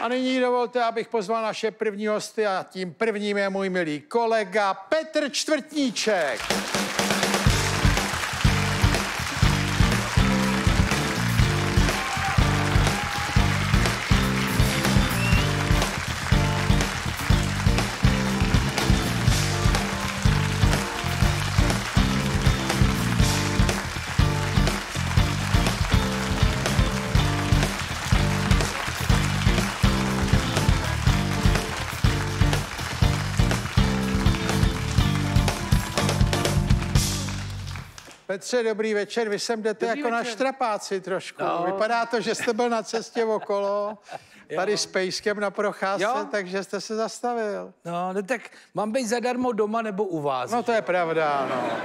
A nyní dovolte, abych pozval naše první hosty a tím prvním je můj milý kolega Petr Čtvrtníček. Petře, dobrý večer, vy sem jdete dobrý jako večer. Na štrapáci trošku. No. Vypadá to, že jste byl na cestě okolo, tady s Pejskem na procházce, takže jste se zastavil. No, tak mám být zadarmo doma nebo u vás? No, to je pravda, no.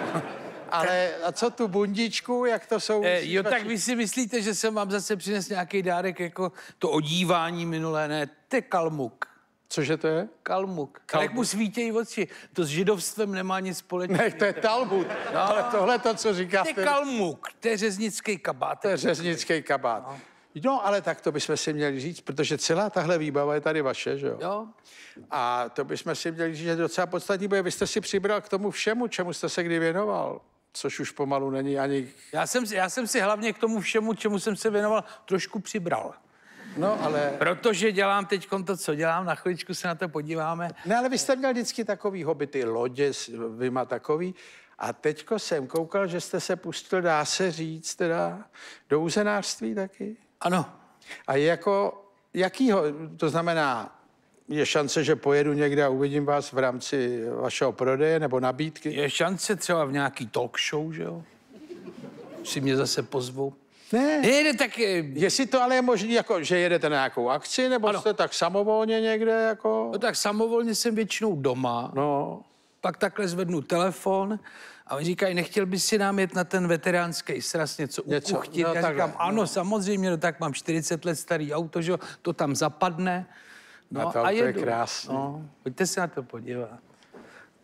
Ale a co tu bundičku, jak to jsou? Jo, tak vy si myslíte, že jsem vám zase přines nějaký dárek, jako to odívání minulé, ne? To je kalmuk. Cože to je? Kalmuk. Jak mu svítějí oči. To s židovstvem nemá nic společného. Ne, to je Talmud. No, ale tohle to, co říkáte. To je kalmuk, to je řeznický kabát. To je řeznický kabát. No. No, ale tak to bychom si měli říct, protože celá tahle výbava je tady vaše, že jo? Jo. A to bychom si měli říct, že docela podstatní, protože vy jste si přibral k tomu všemu, čemu jste se kdy věnoval. Což už pomalu není ani... Já jsem si hlavně k tomu všemu, čemu jsem se věnoval, trošku přibral. No, ale... Protože dělám teď to, co dělám, na chviličku se na to podíváme. Ne, ale vy jste měl vždycky takový hobby, ty lodě s vyma takový. A teďko jsem koukal, že jste se pustil, dá se říct, teda do uzenářství taky. Ano. A jako, jakýho, to znamená, je šance, že pojedu někde a uvidím vás v rámci vašeho prodeje nebo nabídky? Je šance třeba v nějaký talk show, že jo? Si mě zase pozvou. Ne, nejde, tak... Jestli to ale je možný, jako, že jedete na nějakou akci, nebo ano. Jste tak samovolně někde, jako... No tak samovolně jsem většinou doma, no. Pak takhle zvednu telefon a oni říkají, nechtěl bys si nám jet na ten veteránský sraz něco ukuchtit? No, já říkám, ano, samozřejmě, no tak mám 40 let starý auto, že to tam zapadne, no to a jedu. Je krásný. No, pojďte se na to podívat.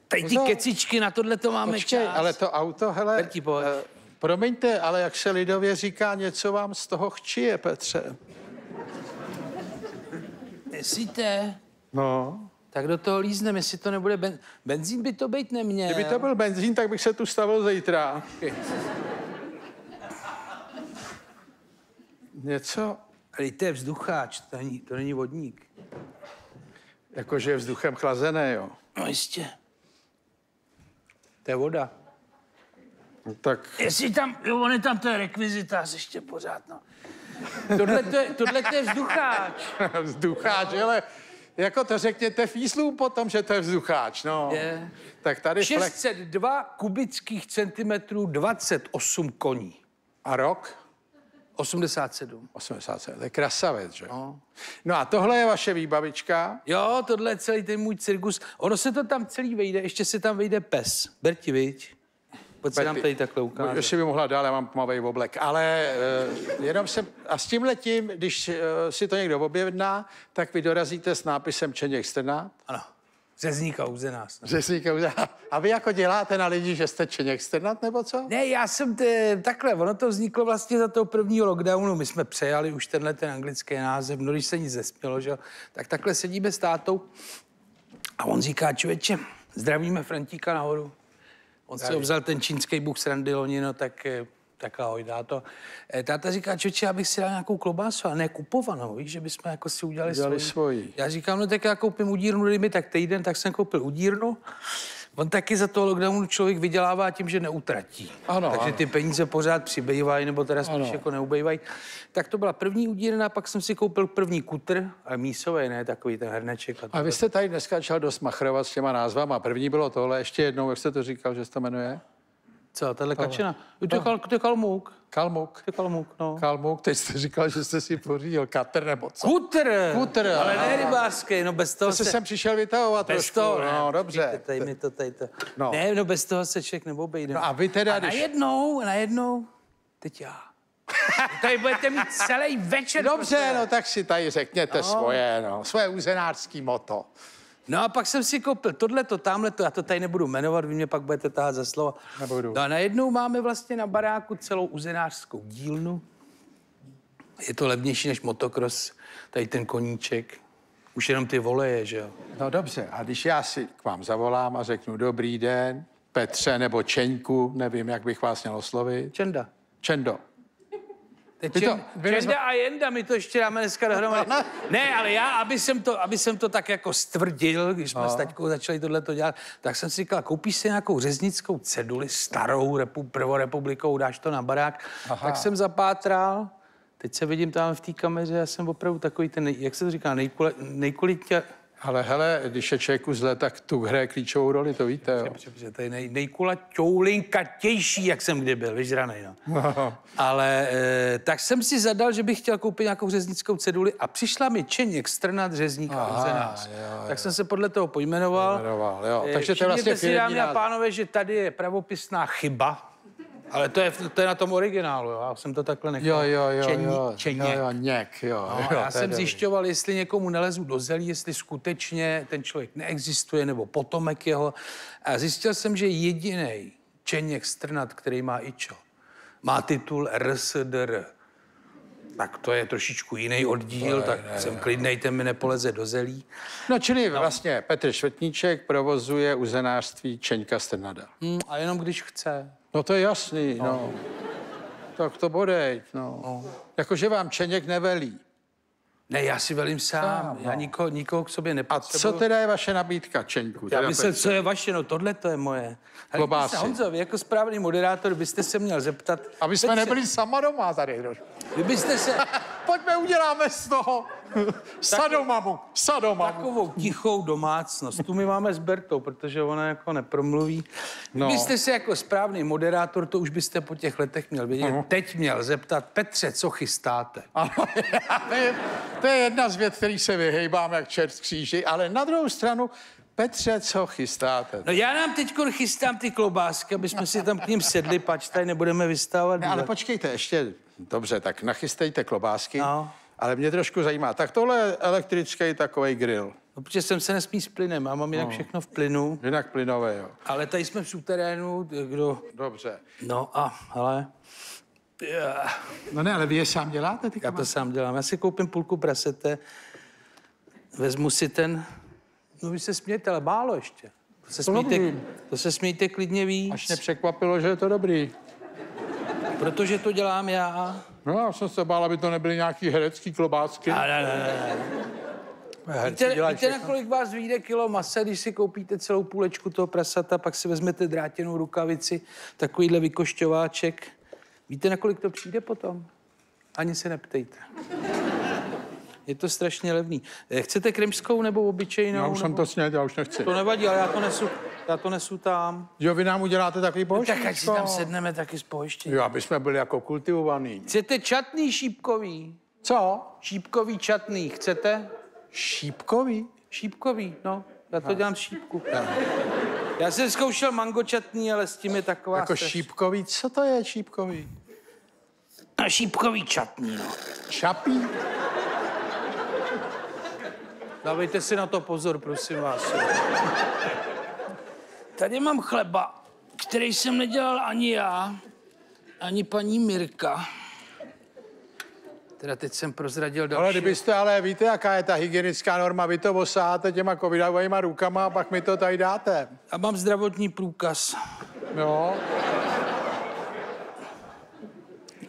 Tady ty kecičky, na tohle to máme čas. Ale to auto, hele... Berti, pojď. Promiňte, ale jak se lidově říká, něco vám z toho chčije, Petře. Myslíte? No. Tak do toho líznem, jestli to nebude benzín. Benzín by to být neměl. Kdyby to byl benzín, tak bych se tu stavil zítra. Něco? Ale to je vzducháč, to není vodník. Jakože je vzduchem chlazené, jo? No jistě. To je voda. Tak... Jestli tam, jo, on je tam ten rekvizitář ještě pořád, no. Tohle to je vzducháč. Vzducháč, no. Ale jako to řekněte físlům potom, že to je vzducháč, no. Je. Tak tady... 602 kubických centimetrů, 28 koní. A rok? 87. 87, to je krasavec, že? No. No a tohle je vaše výbavička? Jo, tohle je celý ten můj cirkus. Ono se to tam celý vejde, ještě se tam vejde pes. Berti, viď? Pojď se nám tady takhle ukázat. Ještě by mohla dál, já mám tmavej oblek, ale jenom jsem... A s tímhletím, když si to někdo objedná, tak vy dorazíte s nápisem Čeněk Strnad. Ano. Řezníka uzenář. Řezníka uzenář. A vy jako děláte na lidi, že jste Čeněk Strnad, nebo co? Ne, já jsem takhle, ono to vzniklo vlastně za toho prvního lockdownu. My jsme přejali už tenhle ten anglický název, no když se nic nesmělo, že? Tak takhle sedíme s tátou a on říká, člověče, zdravíme Frantíka nahoru. On si vzal ten čínský bůh srandy loni, no tak ahoj, dá to. Táta říká, čoče, já bych si dal nějakou klobásu, a ne kupovanou, víš, že bychom jako si udělali svoji. Já říkám, no tak já koupím udírnu, dej mi tak týden, tak jsem koupil udírnu. On taky za toho lockdownu člověk vydělává tím, že neutratí. Ano, takže ano. Ty peníze pořád přibývají, nebo teda spíš ano. Jako neubývají. Tak to byla první udírna, pak jsem si koupil první kutr, ale mísový, ne, takový ten hrneček. A vy jste tady dneska začal dost machrovat s těma názvama. První bylo tohle, ještě jednou, jak jste to říkal, že se to jmenuje? Co, tahle kačina? To je kalmuk. Kalmuk. To je kalmuk, no. Kalmuk, teď jste říkal, že jste si pořídil katr nebo co? Kutr! Kutr! Ale ne rybářský, no bez toho to se... To jsem přišel vytahovat bez trošku, toho, no ne, dobře. Tady mi to, tady to. No. Ne, no bez toho se člověk neobejde. No a vy teda, a když... najednou, teď já. Tady budete mít celý večer. Dobře, prostě. No tak si tady řekněte svoje uzenářský motto. No a pak jsem si koupil tohleto, tamhleto, já to tady nebudu jmenovat, vy mě pak budete tahat za slova. Nebudu. No a najednou máme vlastně na baráku celou uzenářskou dílnu Je to levnější než motokros, tady ten koníček. Už jenom ty voleje, že jo? No dobře, a když já si k vám zavolám a řeknu dobrý den, Petře nebo Čeňku, nevím, jak bych vás měl oslovit. Čenda. Čendo. Čenda a Jenda, my to ještě dáme dneska dohromady. Ne, ale já, aby jsem to tak jako stvrdil, když jsme s taťkou začali tohleto dělat, tak jsem si říkal, koupíš si nějakou řeznickou ceduli, starou prvorepublikou, dáš to na barák. Aha. Tak jsem zapátral, teď se vidím tam v té kameře, já jsem opravdu takový ten, jak se to říká, nejkulitě... Ale hele, když je člověku zle, tak tu hraje klíčovou roli, to víte, jo? Přepře, to je nejkulaťoulinkatější, jak jsem kdy byl, vyžranej, no. No. Ale tak jsem si zadal, že bych chtěl koupit nějakou řeznickou ceduli a přišla mi Čeněk Strnad řezníka mezi nás. Jo. Tak jsem se podle toho pojmenoval. Jo. Takže to je vlastně si, dámy a pánové, že tady je pravopisná chyba. Ale to je na tom originálu, jo? Já jsem to takhle nechal. Čeněk. Já jsem zjišťoval, jestli někomu nelezu do zelí, jestli skutečně ten člověk neexistuje, nebo potomek jeho. A zjistil jsem, že jediný Čeněk Strnad, který má IČO, má titul RSDR. Tak to je trošičku jiný oddíl, jsem klidnej, ten mi nepoleze do zelí. No čili vlastně Petr Čtvrtníček provozuje uzenářství Čeňka Strnada. A jenom když chce. No to je jasný, no. Tak to bodejť, no. Jakože vám Čeněk nevelí. Ne, já si velím sám. Já nikoho k sobě nepotřebuji. A co teda je vaše nabídka, Čeňku? Já myslím, co je vaše, no tohle to je moje. Klobásy. Honzo, vy jako správný moderátor byste se měl zeptat... Aby jsme nebyli sama doma tady. Kdybyste se... Pojďme, uděláme z toho sadomamu. Takovou tichou domácnost. Tu my máme s Bertou, protože ona jako nepromluví. No. Kdybyste se jako správný moderátor, to už byste po těch letech měl vědět. Ano. Teď měl zeptat, Petře, co chystáte? Ano, to je jedna z věd, který se vyhejbám jak čert v kříži, ale na druhou stranu, Petře, co chystáte? No já nám teď chystám ty klobásky, aby jsme si tam k ním sedli, pač tady nebudeme vystávat. Ne, ale počkejte, ještě, dobře, tak nachystejte klobásky, no. Ale mě trošku zajímá, tak tohle je elektrický takovej grill. No, protože jsem se nesmí s plynem, já mám jinak všechno v plynu. Jinak plynové, jo. Ale tady jsme v suterénu, kdo... Dobře. No a, hele... No ne, ale vy je sám děláte, ty klobásky? Já to sám dělám, já si koupím půlku prasete, vezmu si ten... No vy se smějte, ale málo ještě. To se smíjte klidně víc. Až mě překvapilo, že je to dobrý. Protože to dělám já. No já jsem se bál, aby to nebyly nějaký herecký klobásky. Ne. Víte, na kolik vás vyjde kilo masa, když si koupíte celou půlečku toho prasata, pak si vezmete drátěnou rukavici, takovýhle vykošťováček. Víte, na kolik to přijde potom? Ani se neptejte. Je to strašně levný. Chcete krymskou nebo obyčejnou? Já už jsem to snědl, já už nechci. To nevadí, ale já to nesu tam. Jo, vy nám uděláte takový pohoštění? No, tak ať si tam sedneme taky s pohoštěním. Jo, aby jsme byli jako kultivovaný. Chcete čatný šípkový? Co? Šípkový čatný, chcete? Šípkový? Šípkový, no. Já to dělám šípku. Já jsem zkoušel mango čatný, ale s tím je taková... Jako šípkový? Co to je šípkový? No, šípkový čatný, no. Čapí? Dávejte si na to pozor, prosím vás. Tady mám chleba, který jsem nedělal ani já, ani paní Mirka. Teda teď jsem prozradil další. Ale kdybyste, ale víte, jaká je ta hygienická norma, vy to osáháte těma covidovými rukama a pak mi to tady dáte. A mám zdravotní průkaz. Jo.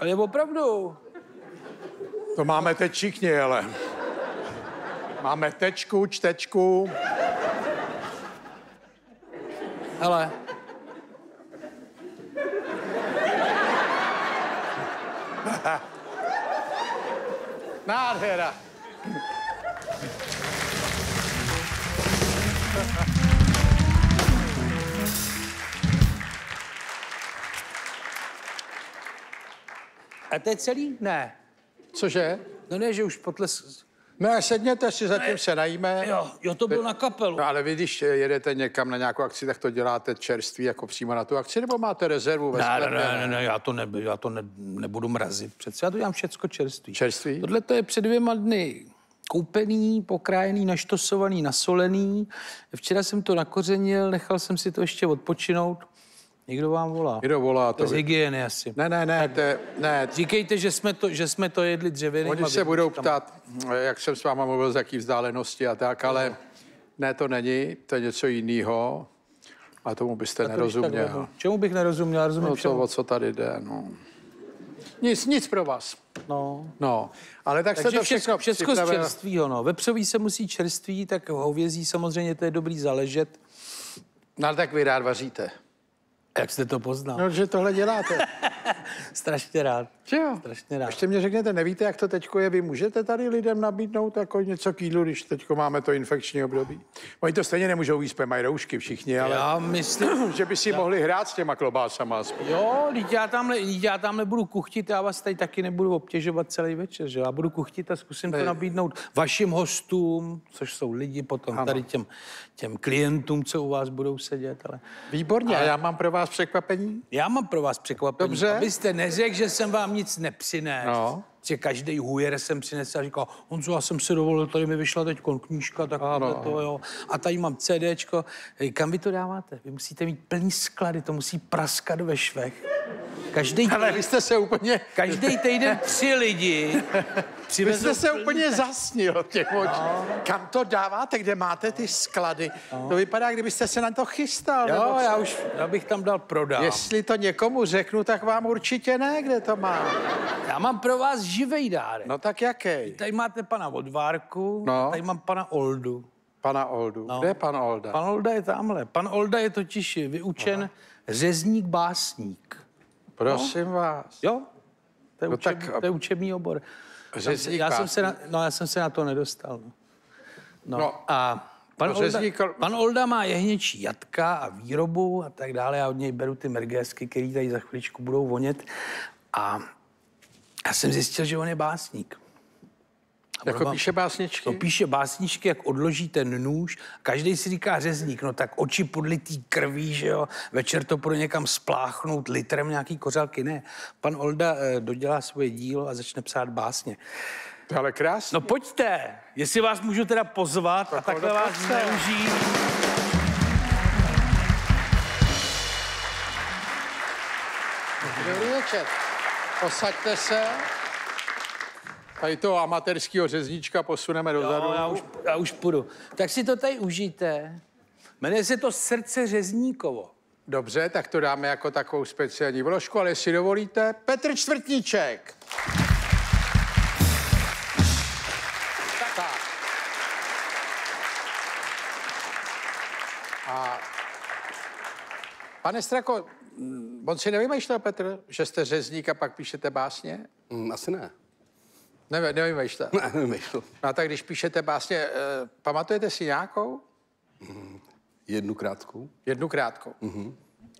Ale opravdu. To máme teď všichni, ale... Máme tečku, čtečku. Hele. Nádhera. A to je celý? Ne. Cože? No ne, že už potles... Ne, sedněte si, zatím se najíme. Jo, to bylo na kapelu. No, ale vy, když jedete někam na nějakou akci, tak to děláte čerství, jako přímo na tu akci, nebo máte rezervu ve sklepě? Ne, já to nebudu mrazit. Přece já to dělám všecko čerství. Čerství? Tohle to je před 2 dny koupený, pokrájený, naštosovaný, nasolený. Včera jsem to nakořenil, nechal jsem si to ještě odpočinout. Někdo vám volá. Někdo volá. To z hygieny asi. Ne. Tak, ne. Říkejte, že jsme to jedli dřevěný. Oni se budou ptát, jak jsem s váma mluvil, z jaký vzdálenosti a tak, ale ne, to není, to je něco jiného. A tomu byste nerozuměl. Čemu bych nerozuměl? Rozumím no to, o co tady jde, no. Nic pro vás. No. Ale tak se to všechno z čerstvýho, no. Vepřový se musí čerství, tak hovězí samozřejmě, to je dobrý zaležet. No ale tak vy rád vaříte. Jak jste to poznal? No, že tohle děláte. Strašně rád. Jo. Strašně rád. Ještě mě řekněte, nevíte, jak to teďko je? Vy můžete tady lidem nabídnout jako něco k jídlu, když teďko máme to infekční období? Oni to stejně nemůžou jíst, mají roušky všichni, ale... Já myslím... že by si mohli hrát s těma klobásama. Jo, já tamhle budu kuchtit, já vás tady taky nebudu obtěžovat celý večer, že? Já budu kuchtit a zkusím to nabídnout vašim hostům, což jsou lidi potom, ano. Tady těm klientům, co u vás budou sedět, ale... Výborně, ale... já mám pro vás překvapení? Já mám pro vás překvapení. Dobře. Abyste neřekl, že jsem vám nic nepřinesl. No. Že každý hujer jsem přinesl a říkal, Honzo, já jsem si dovolil, tady mi vyšla teď knížka, tak to, jo. A tady mám CDčko. Kam vy to dáváte? Vy musíte mít plný sklady, to musí praskat ve švech. Ale vy jste se úplně... Každý týden 3 lidi... Vy jste se úplně zasnil těch očí. No. Kam to dáváte, kde máte ty sklady? No. To vypadá, kdybyste se na to chystal. Jo, nebo já bych tam dal prodám. Jestli to někomu řeknu, tak vám určitě ne, kde to mám. Já mám pro vás živej dárek. No tak jaký? Tady máte pana Odvárku, no. Tady mám pana Oldu. Pana Oldu? No. Kde je pan Olda? Pan Olda je tamhle. Pan Olda je totiž vyučen řezník básník. Prosím vás. Jo, to je učební obor. Já jsem se na to nedostal. A pan Olda má jehněčí jatka a výrobu a tak dále. Já od něj beru ty mergésky, které tady za chviličku budou vonět. A já jsem zjistil, že on je básník. Jako píše básničky? No, píše básničky, jak odloží ten nůž. Každý si říká řezník, no tak oči podlitý krví, že jo, večer to pro někam spláchnout litrem nějaký kořálky, ne. Pan Olda dodělá svoje dílo a začne psát básně. Ale krásně. No pojďte, jestli vás můžu teda pozvat a takhle vás neužít. Dobrý večer, posaďte se. Tady toho amatérského řeznička posuneme dozadu. Jo, já už půjdu. Tak si to tady užijte. Jmenuje se to Srdce řezníkovo. Dobře, tak to dáme jako takovou speciální vložku, ale jestli dovolíte, Petr Čtvrtníček. Tak. A pane Strako, on si nevymýšlel, Petr, že jste řezník a pak píšete básně? Asi ne. Nevymýšlel. Nevymýšlel. No a tak když píšete básně, pamatujete si nějakou? Jednu krátkou. Jednu krátkou.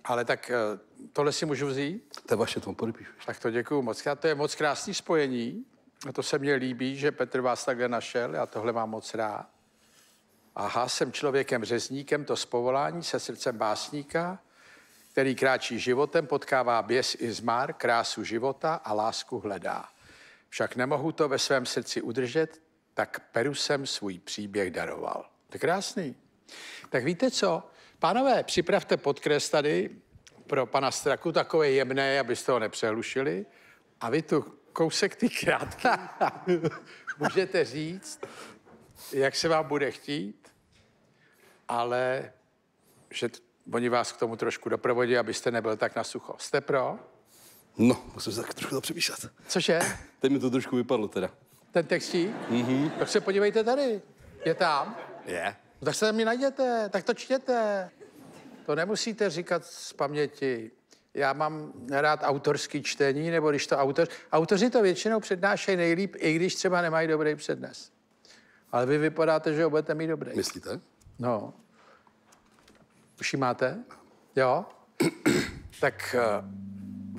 Ale tak tohle si můžu vzít? To je vaše, to vám podepíšu. Tak to děkuju moc. To je moc krásný spojení. A to se mně líbí, že Petr vás takhle našel. Já tohle mám moc rád. Aha, jsem člověkem řezníkem, to z povolání, se srdcem básníka, který kráčí životem, potkává běs i zmar, krásu života a lásku hledá. Však nemohu to ve svém srdci udržet, tak Peru jsem svůj příběh daroval. To je krásný. Tak víte co? Pánové, připravte podkres tady pro pana Straku, takové jemné, abyste ho nepřehlušili. A vy tu kousek ty krátky můžete říct, jak se vám bude chtít, ale že oni vás k tomu trošku doprovodí, abyste nebyl tak na sucho. Jste pro? No, musím se tak trochu zapřemýšlet. Cože? Teď mi to trošku vypadlo teda. Ten textík? Tak se podívejte tady. Je tam? Je. No, tak se tam mě najděte, tak to čtěte. To nemusíte říkat z paměti. Já mám rád autorský čtení, nebo když to autoři to většinou přednášejí nejlíp, i když třeba nemají dobrý přednes. Ale vy vypadáte, že ho budete mít dobrý. Myslíte? No. Všímáte? Jo? Tak...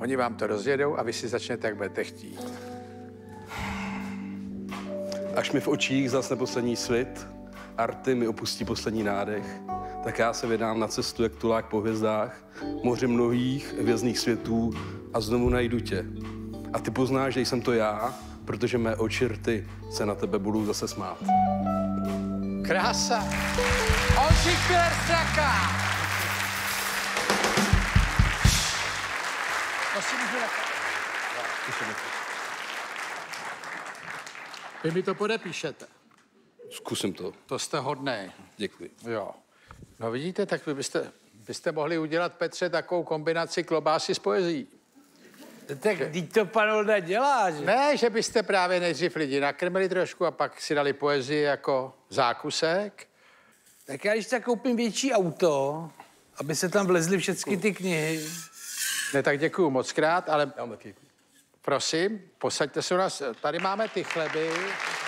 Oni vám to rozjedou a vy si začnete, jak budete chtít. Až mi v očích zase poslední svit, arty mi opustí poslední nádech, tak já se vydám na cestu, jak tulák po hvězdách, moře mnohých hvězdných světů a znovu najdu tě. A ty poznáš, že jsem to já, protože mé oči rty se na tebe budou zase smát. Krása! Oči Straka! To si můžu Vy mi to podepíšete. Zkusím to. To jste hodnej. Děkuji. Jo. No vidíte, tak vy byste mohli udělat, Petře, takovou kombinaci klobásy s poezií. Tak teď to pan Olda dělá, že? Ne, že byste právě nejdřív lidi nakrmili trošku a pak si dali poezii jako zákusek. Tak já když tak koupím větší auto, aby se tam vlezly všechny ty knihy. Ne, tak děkuju moc krát, ale... Prosím, posaďte se u nás, tady máme ty chleby.